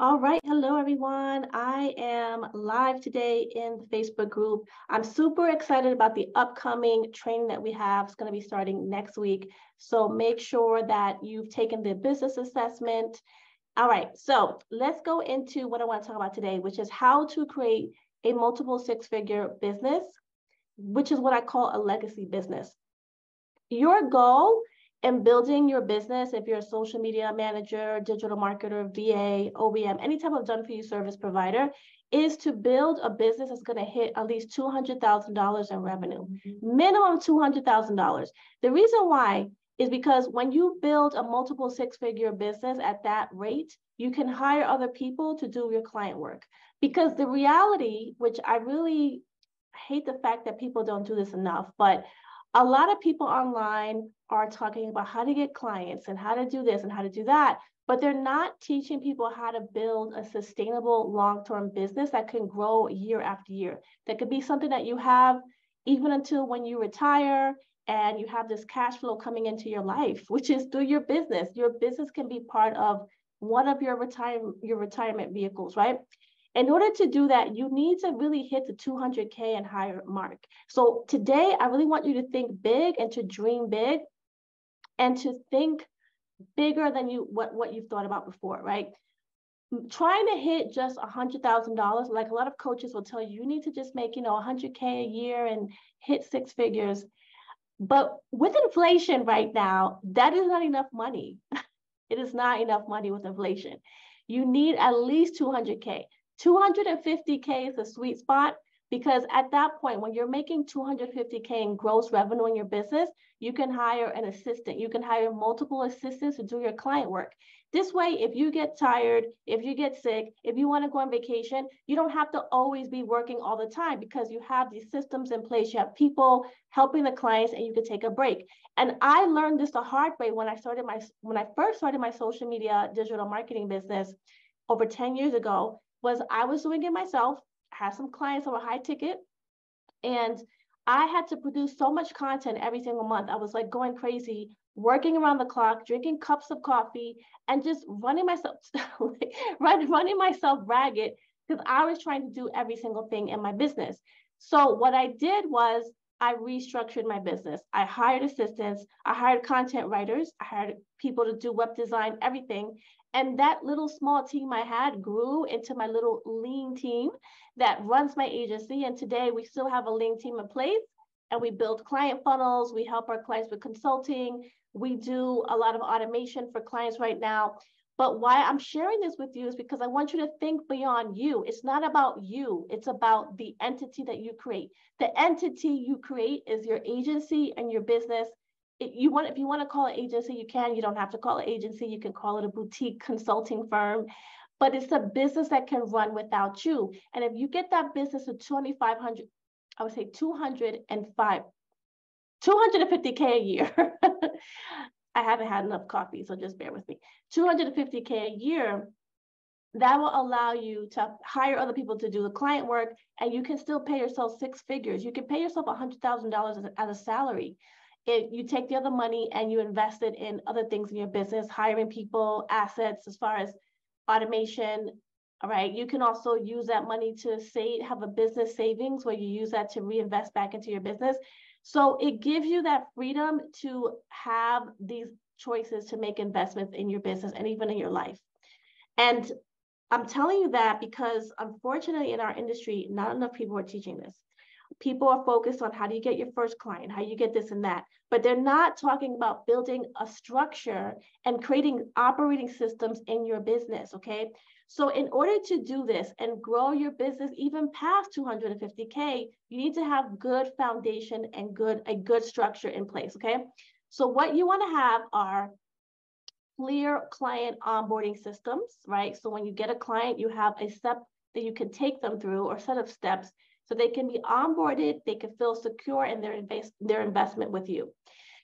All right, hello everyone. I am live today in the Facebook group. I'm super excited about the upcoming training that we have. It's going to be starting next week. So make sure that you've taken the business assessment. All right, so let's go into what I want to talk about today, which is how to create a multiple six-figure business, which is what I call a legacy business. Your goal and building your business, if you're a social media manager, digital marketer, VA, OBM, any type of done-for-you service provider, is to build a business that's going to hit at least $200,000 in revenue, minimum $200,000. The reason why is because when you build a multiple six-figure business at that rate, you can hire other people to do your client work. Because the reality, which I really hate the fact that people don't do this enough, but a lot of people online are talking about how to get clients and how to do this and how to do that, but they're not teaching people how to build a sustainable long-term business that can grow year after year. That could be something that you have even until when you retire and you have this cash flow coming into your life, which is through your business. Your business can be part of one of your retirement vehicles, right? In order to do that, you need to really hit the 200K and higher mark. So today, I really want you to think big and to dream big and to think bigger than what you've thought about before, right? Trying to hit just $100,000, like a lot of coaches will tell you, you need to just make, you know, 100K a year and hit six figures. But with inflation right now, that is not enough money. It is not enough money with inflation. You need at least 200K. 250K is the sweet spot, because at that point, when you're making 250K in gross revenue in your business, you can hire an assistant. You can hire multiple assistants to do your client work. This way, if you get tired, if you get sick, if you want to go on vacation, you don't have to always be working all the time because you have these systems in place. You have people helping the clients and you can take a break. And I learned this the hard way when I started when I first started my social media digital marketing business over 10 years ago. I was doing it myself. I had some clients that were high ticket, and I had to produce so much content every single month. I was like going crazy, working around the clock, drinking cups of coffee, and just running myself ragged because I was trying to do every single thing in my business. So what I did was I restructured my business. I hired assistants, I hired content writers, I hired people to do web design, everything. And that little small team I had grew into my little lean team that runs my agency. And today we still have a lean team in place, and we build client funnels. We help our clients with consulting. We do a lot of automation for clients right now. But why I'm sharing this with you is because I want you to think beyond you. It's not about you. It's about the entity that you create. The entity you create is your agency and your business. If you want to call it agency, you can. You don't have to call it agency. You can call it a boutique consulting firm. But it's a business that can run without you. And if you get that business to 2,500, I would say 250K a year. I haven't had enough coffee, so just bear with me. 250K a year, that will allow you to hire other people to do the client work, and you can still pay yourself six figures. You can pay yourself $100,000 as a salary. You take the other money and you invest it in other things in your business, hiring people, assets, as far as automation. All right. You can also use that money to have a business savings where you use that to reinvest back into your business. So it gives you that freedom to have these choices to make investments in your business and even in your life. And I'm telling you that because unfortunately in our industry, not enough people are teaching this. People are focused on how do you get your first client, how you get this and that, but they're not talking about building a structure and creating operating systems in your business, okay? So in order to do this and grow your business even past 250K, you need to have good foundation and a good structure in place, okay? So what you want to have are clear client onboarding systems, right? So when you get a client, you have a step that you can take them through or set of steps so they can be onboarded, they can feel secure in their investment with you.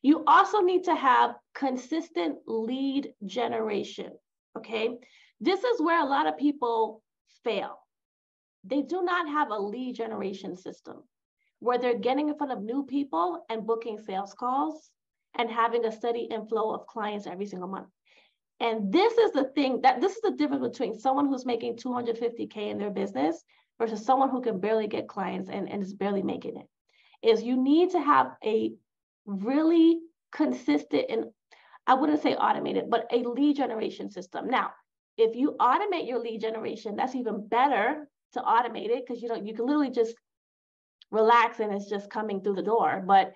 You also need to have consistent lead generation, okay? This is where a lot of people fail. They do not have a lead generation system where they're getting in front of new people and booking sales calls and having a steady inflow of clients every single month. And this is the thing that this is the difference between someone who's making $250K in their business versus someone who can barely get clients and is barely making it. Is you need to have a really consistent and I wouldn't say automated, but a lead generation system. Now, if you automate your lead generation, that's even better to automate it because you can literally just relax and it's just coming through the door. But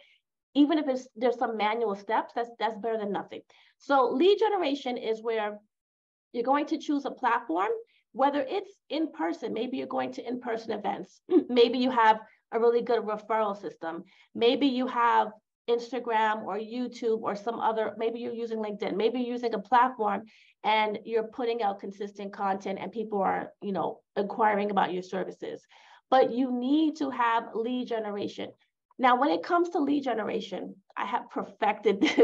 even if there's some manual steps, that's better than nothing. So lead generation is where you're going to choose a platform, whether it's in person, maybe you're going to in-person events, maybe you have a really good referral system, maybe you have Instagram or YouTube or some other, maybe you're using LinkedIn, maybe you're using a platform and you're putting out consistent content and people are, inquiring about your services. But you need to have lead generation. Now, when it comes to lead generation, I have perfected this.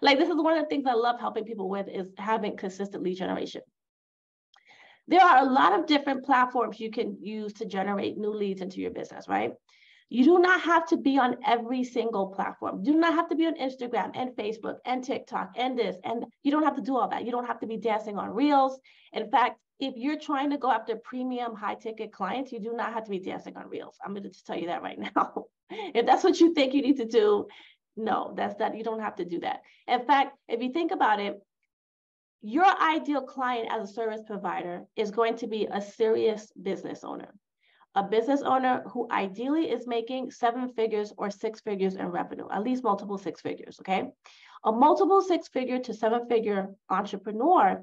This is one of the things I love helping people with is having consistent lead generation. There are a lot of different platforms you can use to generate new leads into your business, right? You do not have to be on every single platform. You do not have to be on Instagram and Facebook and TikTok and this, and you don't have to do all that. You don't have to be dancing on Reels. In fact, if you're trying to go after premium high-ticket clients, you do not have to be dancing on Reels. I'm going to just tell you that right now. If that's what you think you need to do, no, you don't have to do that. In fact, if you think about it, your ideal client as a service provider is going to be a serious business owner. A business owner who ideally is making 7 figures or 6 figures in revenue, at least multiple 6 figures, okay? A multiple 6-figure to 7-figure entrepreneur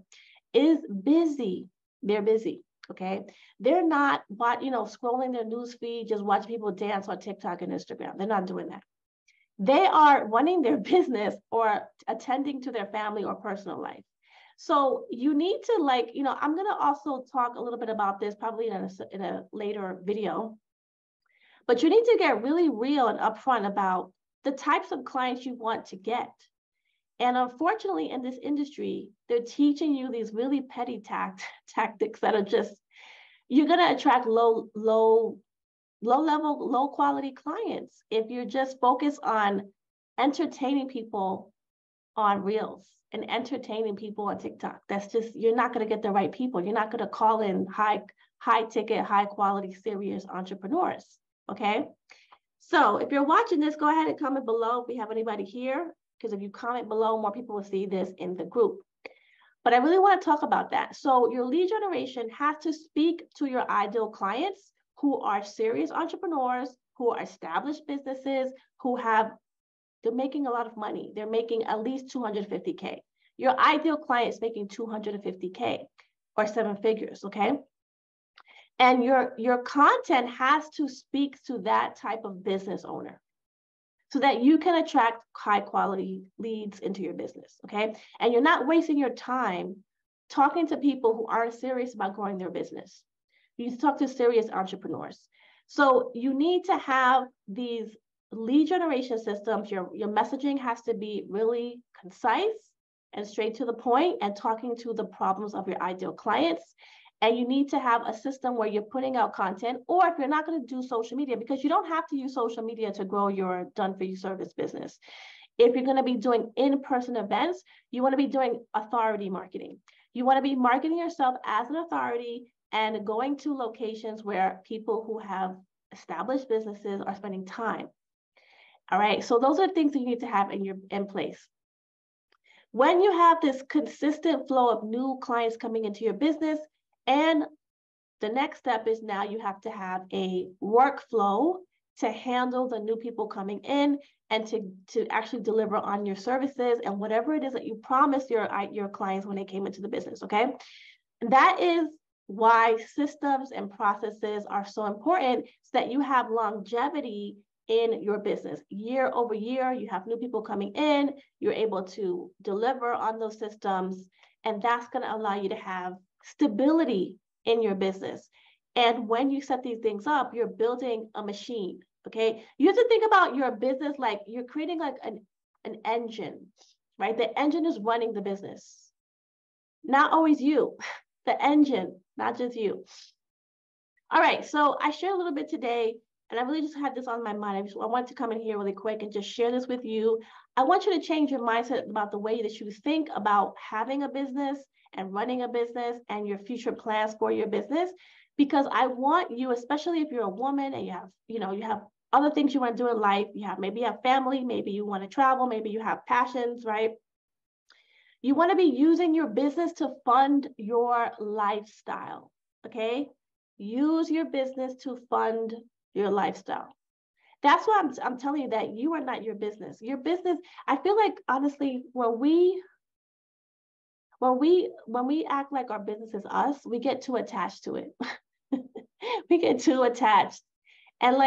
is busy. They're busy, okay? They're not, scrolling their news feed, just watching people dance on TikTok and Instagram. They're not doing that. They are running their business or attending to their family or personal life. So you need to I'm going to also talk a little bit about this probably in a later video, but you need to get really real and upfront about the types of clients you want to get. And unfortunately in this industry, they're teaching you these really petty tactics that are just, you're going to attract low level, low quality clients if you're just focused on entertaining people on Reels and entertaining people on TikTok. That's just, you're not going to get the right people. You're not going to call in high ticket, high quality, serious entrepreneurs, okay? So if you're watching this, go ahead and comment below if we have anybody here, because if you comment below, more people will see this in the group. But I really want to talk about that. So your lead generation has to speak to your ideal clients who are serious entrepreneurs, who are established businesses, they're making a lot of money. They're making at least $250K. Your ideal client is making $250K or 7 figures, okay? And your content has to speak to that type of business owner so that you can attract high quality leads into your business, okay? And you're not wasting your time talking to people who aren't serious about growing their business. You need to talk to serious entrepreneurs. So you need to have these lead generation systems. Your messaging has to be really concise and straight to the point and talking to the problems of your ideal clients. And you need to have a system where you're putting out content, or if you're not going to do social media, because you don't have to use social media to grow your done-for-you service business. If you're going to be doing in-person events, you want to be doing authority marketing. You want to be marketing yourself as an authority and going to locations where people who have established businesses are spending time. All right, so those are things that you need to have in place. When you have this consistent flow of new clients coming into your business, and the next step is now you have to have a workflow to handle the new people coming in and to actually deliver on your services and whatever it is that you promised your clients when they came into the business, okay? That is why systems and processes are so important, so that you have longevity in your business. Year over year, you have new people coming in, you're able to deliver on those systems, and that's going to allow you to have stability in your business. And when you set these things up, you're building a machine, okay? You have to think about your business like you're creating like an engine, right? The engine is running the business. Not always you, the engine, not just you. All right, so I shared a little bit today And I really just had this on my mind. I wanted to come in here really quick and just share this with you. I want you to change your mindset about the way that you think about having a business and running a business and your future plans for your business, because I want you, especially if you're a woman and you have other things you want to do in life, maybe you have family, maybe you want to travel, maybe you have passions, right? You want to be using your business to fund your lifestyle, okay? Use your business to fund your lifestyle. That's why I'm telling you that you are not your business. Your business, I feel like, honestly, when we act like our business is us, we get too attached to it. We get too attached. And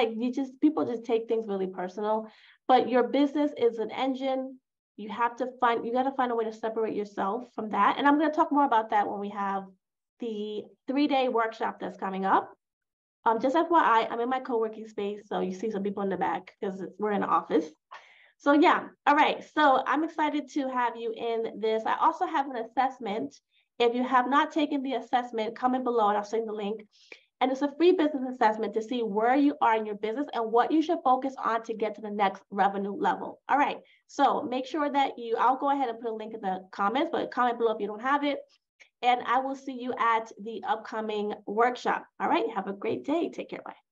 people just take things really personal. But your business is an engine. You got to find a way to separate yourself from that. And I'm going to talk more about that when we have the 3-day workshop that's coming up. Just FYI, I'm in my co-working space, so you see some people in the back because we're in the office. So yeah, all right. So I'm excited to have you in this. I also have an assessment. If you have not taken the assessment, comment below and I'll send the link. And it's a free business assessment to see where you are in your business and what you should focus on to get to the next revenue level. All right, so make sure that I'll go ahead and put a link in the comments, but comment below if you don't have it. And I will see you at the upcoming workshop. All right, have a great day. Take care, bye.